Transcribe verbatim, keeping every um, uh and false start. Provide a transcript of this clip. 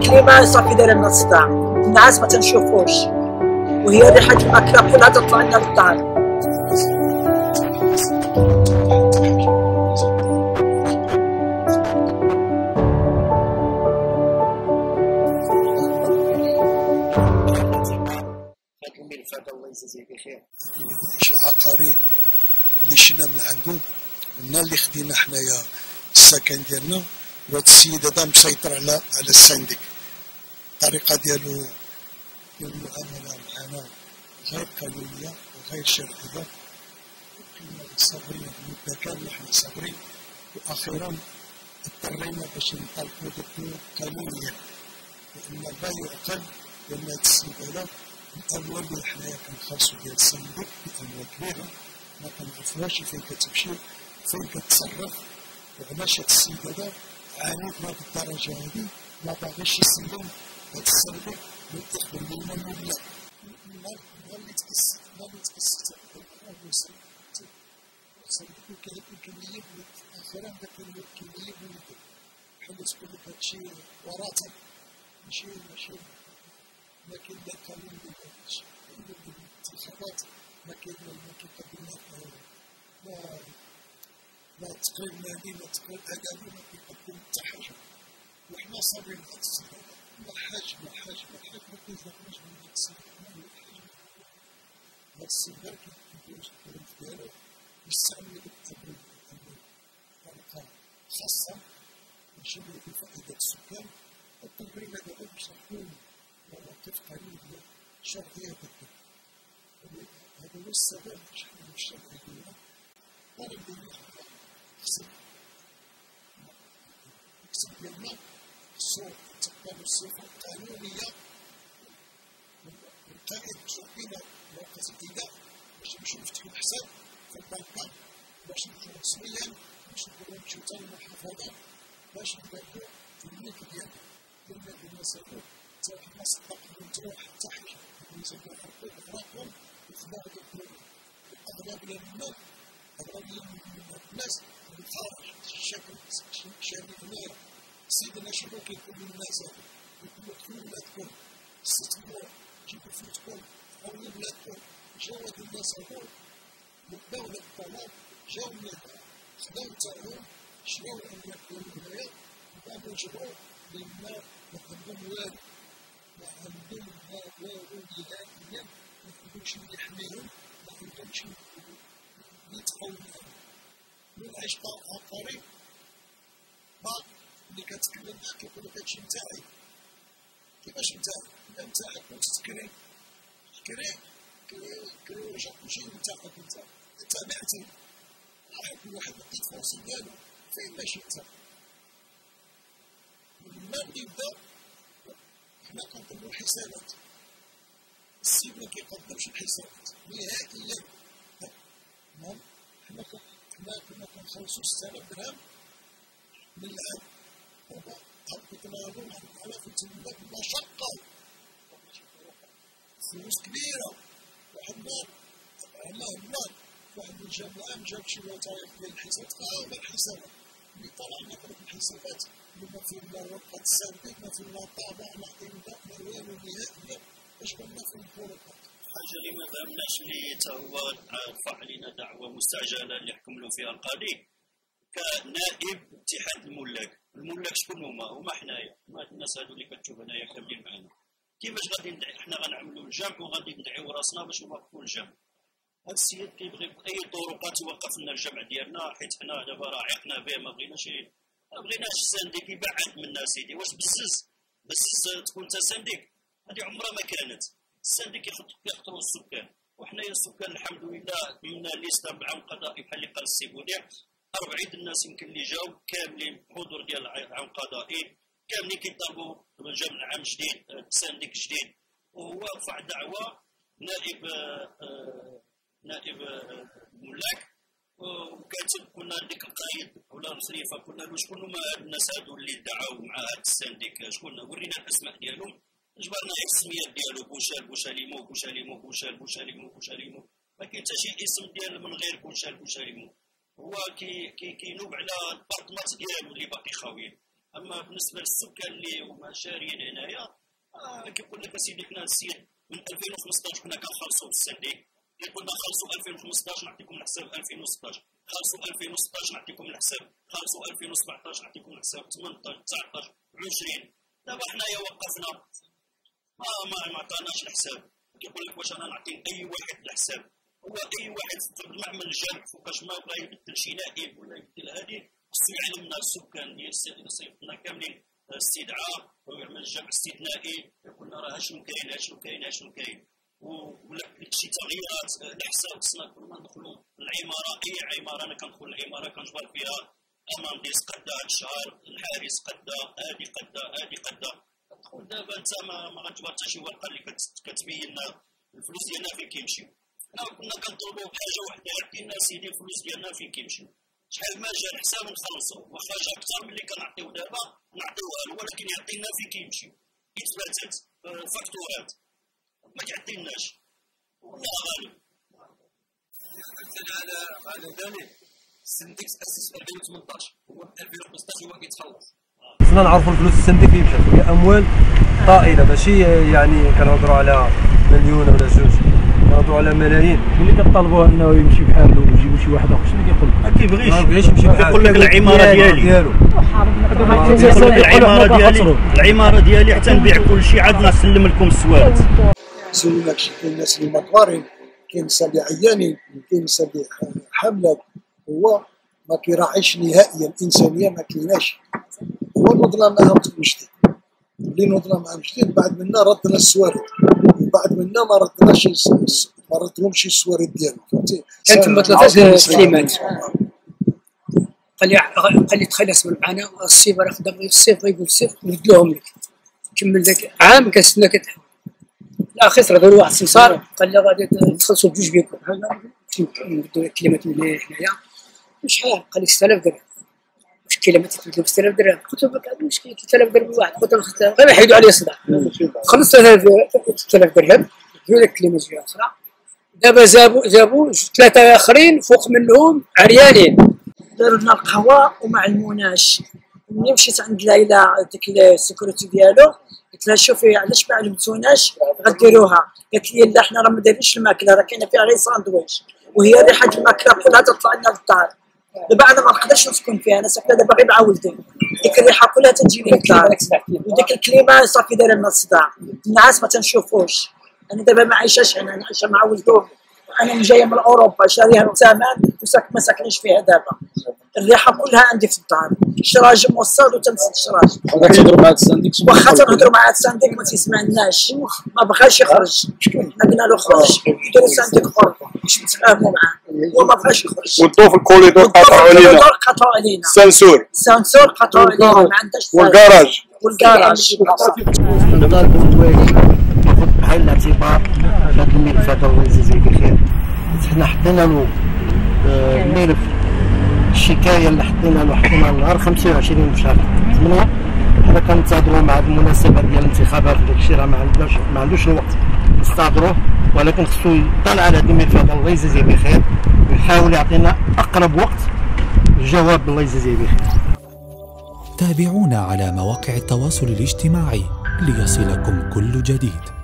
اللي ما صافي دايره لنا الصداع، النعاس ما تنشوفوش، وهي ريحه الماكله كلها تطلع لنا للدار. الله يجزيه بخير. شي عقاري اللي شينا من عندو النهار اللي خدينا حنايا السكن ديالنا، وهاد السيد هذا مسيطر على على السندك. الطريقه ديالو ديال المعامله معنا غير قانونيه وغير شرعيه، وكنا صابرين مده كامله، حنا صابرين، واخيرا اضطرينا باش نطالبو بالحقوق قانونيه، لان البايع قال لان هاد السيد هذا الأموال اللي حنايا كنخلصو ديال الصندوق بأموال كبيرة ما كنعرفوهاش فين كتمشي فين كتصرف، وعلاش هاد السيد هذا عانيت لهاد الدرجة هادي ما باغيش يسلم هاد الصندوق وياخد منا مبلغ. النهار اللي تأسست النهار اللي تأسست الحكومة المصرية الصندوق وكانت الكمية ولات أخيرا داك الكمية ولات حلت كل هادشي وراثة ماشي ماشي، لكن لا قانون ما كاينش، لأن الانتخابات ما كيقدمها لا لا تقرير مالي لا تقرير أدبي، ما كيقدم حتى حاجة، وحنا صابرين هاد السيد هذا لا حاجة لا حاجة لا حاجة ما كيخرجش من هاد السيد هذا، هاد السيد هذا كيدير الظروف ديالو ويستعمل هاد التمويل بطريقة خاصة باش يجيب الفائدة السكان، والتمرين هذا باش يكون مواقف قانونية شرعية بالضبط. هذا هو السبب باش حنا المجتمع ديالنا طالب مننا حنا خصنا الحكم ديالنا خصو يتقبل الصفة القانونية والقائد بشرعينا مركز الإدارة باش نمشيو نفتحو حساب في البنكة باش نمشيو رسميا باش نقدرو نمشيو حتى للمحافظة باش نبدلو في الملك ديالنا. قلنا بأن صافي حتى حنا صدقنا نتبعو حتى حاجة، نزيدو نحطو أغراضهم وخداو هادوك البلاد، الأغلبية منهم الأغلبية من الناس اللي خرج الشكل شاري هنايا، سيدنا شنو كيقول للناس هادو؟ كيقول لهم دخلوا بلادكم، استثمروا، جيبوا فلوسكم، حولوا بلادكم، جاو هاد الناس هادو بداو هاد الطلب، جاو من هنا، خداو تاعهم، شراو الأملاك ديالهم هنايا، وباغيو يجبروا لأن ما عندهم والو. ما عندهم لا والو نهائيا، ما عندهمش اللي يحميهم، ما عندهمش اللي يتقوى معاهم. من عشت عقاري بعض اللي كتكلم معاه كيقول لك هادشي نتاعي، كيفاش نتاعي؟ إلا نتاعك كنت تكري تكري كري وجهك كلشي نتاعك أنت، أنت بعتي راح يكون واحد لقيت فرصة ديالو فين ما شئت. ما نبدا حنا كنطلبو حسابات، السيد ما كيقدمش الحسابات نهائيا، حنا كنا كنخلصو ستة آلاف درهم من العام، دابا هبطنا لهم أربعة آلاف وتمنيت بلا شقة، فلوس كبيرة، واحد النهار علاه النار واحد الجامعة جاب شي وثائق ديال الحساب هاهما الحسابات اللي طلعنا من الحسابات اللي ما فيهم لا ورقة السابق ما فيهم لا طابع لا إملاء لا والو نهائيا، باش كنا في الفروقات. الحاجة اللي ما فهمناش اللي تا هو رفع علينا دعوة مستعجلة اللي حكم لهم فيها القاضي كنائب اتحاد الملاك، الملاك شكون هما؟ هما حنايا، هاد الناس هادو اللي كتشوف هنايا كاملين معانا. كيفاش غادي ندعي؟ حنا غنعملو الجمع وغادي ندعيو راسنا باش نوقفو الجمع. هاد السيد كيبغي بأي طرق توقف لنا الجمع ديالنا، حيت حنا دابا راه عيقنا به، ما بغيناش ما بغيناش السنديك يبعد منا سيدي. واش بزز بزز تكون تا سنديك؟ هادي عمرها ما كانت. السنديك يخطر كيخطرو السكان، وحنايا السكان الحمد لله منا ليست مع القضائي بحال اللي قال السي بوديع، أربعين الناس يمكن اللي جاو كاملين بحضور ديال العام القضائي، كاملين كيطالبوا بالجمع عام جديد بسنديك جديد، وهو رفع دعوة نائب أه نائب الملاك، وكاتب كنا ديك القايد ولا المصريفه قلنا له شكون هما هاد الناس هادو اللي دعاو مع هاد السنديك شكون، ورينا الاسماء ديالهم، جبرنا غير السميات ديالو بوشال بوشاليمو بوشاليمو بوشال بوشاليمو بوشاليمو، ما كاين حتى شي اسم ديال من غير بوشال بوشاليمو. هو كي كينوب على البارطمات ديالو اللي باقي خاويين، اما بالنسبه للسكان اللي هما شاريين هنايا آه كيقول لك اسيدي حنا السير من ألفين وخمسطاش حنا كنخلصوا بالسندي، كنا خلصوا ألفين وخمسطاش نعطيكم الحساب ألفين وستطاش، خلصوا ألفين وستطاش نعطيكم الحساب، خلصوا ألفين وسبعطاش نعطيكم الحساب، ثمنطاش تسعطاش عشرين. دابا حنايا وقفنا ما ما عطاناش الحساب. كيقول لك واش انا نعطي اي واحد الحساب؟ هو اي واحد في المعمل الجامع فوقاش ما بغا يبدل شي نائب ولا يبدل هذه خصو يعلمنا السكان ديال السيد اللي صيفطنا كاملين استدعاء ويعمل الجمع استثنائي يقول لنا راه شنو كاين شنو كاين شنو كاين ولا شي تغييرات لحساب خصنا كل ما ندخلوا العماره اي عماره انا كندخل العماره كنجبر فيها امام ديس قدا الشهر الحارس قدا هادي قدا هادي قدا تدخل دابا انت ما غتجبر حتى شي ورقه اللي كتبين لنا الفلوس ديالنا فين كيمشيو. حنا كنا كنطلبوا بحاجه وحده عطينا سيدي الفلوس ديالنا فين كيمشيو شحال ما جا الحساب نخلصو واخا جا اكثر من اللي كنعطيو دابا نعطيوها له ولكن يعطينا فين كيمشي اثباتات فاكتورات ما كيعطيناش والله غالب مثلا على على دليل السنديك تاسس في ألفين وثمنطاش هو في ألفين وخمسطاش هو كيتخلص خصنا نعرفوا الفلوس السنديك اللي مشات هي اموال طائله ماشي يعني كنهضروا على مليون ولا جوج كنهضروا على ملايين. ملي كطالبوه انه يمشي بحالو ويجيبوا شي واحد اخر شنو كيقول؟ ما كيبغيش ما كيبغيش يمشي بحالو كيقول لك العماره ديالي ديالو العماره ديالي العماره ديالي حتى نبيع كلشي عاد نسلم لكم السواد. سلم لك شي كاين ناس اللي مقوارين كاين ناس اللي عيانين كاين ناس اللي حامله هو ما كيراعيش نهائيا الانسانيه ما كايناش هو نضل معاهم من جديد اللي نضل معاهم من جديد بعد منا ردنا السوارد بعد منا ما ردناش ما ردهمش السوارد ديالهم فهمتي. كانت تما ثلاثه كلمات قال لي قال لي تخلص من معانا الصيف راه خدام غير الصيف غيقول الصيف نبدلوهم لك كمل ذاك عام كنستنى كتحل الاخر تهضر واحد السمسار قال لي غادي تخلصوا بجوج بيكم نبدلوا الكلمات مليح حنايا شحال قال لي ستة آلاف درهم واش الكلمات تبدلوا ب ستة آلاف درهم قلت له ما عندوش ثلاثة آلاف درهم واحد قلت له غير نحيدوا عليه الصداع خلصت ثلاثة آلاف درهم بدلوا لك الكلمات جوج اخرى دابا جابوا جابوا ثلاثه اخرين فوق منهم عريانين داروا لنا القهوه وما علموناش. ملي مشيت عند ليلى ديك السيكوريتي ديالو قلت لها شوفي علاش ما علمتوناش غديروها؟ قالت لي لا حنا راه ما دايرينش الماكله راه كاينه فيها غير ساندويتش وهي ريحه الماكله كلها تطلع لنا للدار دابا انا ما نقدرش نسكن فيها انا ساكنه دابا غير مع ولدي ديك الريحه كلها تجيني للدار وديك الكليمه صافي دايره لنا الصداع النعاس ما تنشوفوش. انا دابا ما عايشاش هنا انا عايشه مع ولدو انا جايه من اوروبا شاريها بثمن وساك ما ساكنينش فيها دابا الريحه كلها عندي في الدار الشراجم والصاد وتنسد الشراجم واخا تهضروا مع هاد السانديك واخا تهضروا مع هاد السانديك ما تيسمعناش ما بغاش يخرج حنا قلنا له خرج يديروا سانديك اخر باش نتفاهموا معاه هو ما بغاش يخرج والضو في الكوريدور قطعوا علينا قطعوا علينا السانسور السانسور قطعوا علينا ما عندناش والكراج والكراج بحال الاعتبار هذا الملف هذا الله يجازيه بخير حنا حطينا له الملف الشكايه اللي حطينا له حطينا نهار خمسة وعشرين من شهر ثمانية حنا كنتظروا مع المناسبه ديال الانتخابات وداك الشيء راه ما عندناش ما عندوش الوقت نستاضروه ولكن خصو يطلع على هذا الملف هذا الله يجازيه بخير ويحاول يعطينا اقرب وقت الجواب الله يجازيه بخير. تابعونا على مواقع التواصل الاجتماعي ليصلكم كل جديد.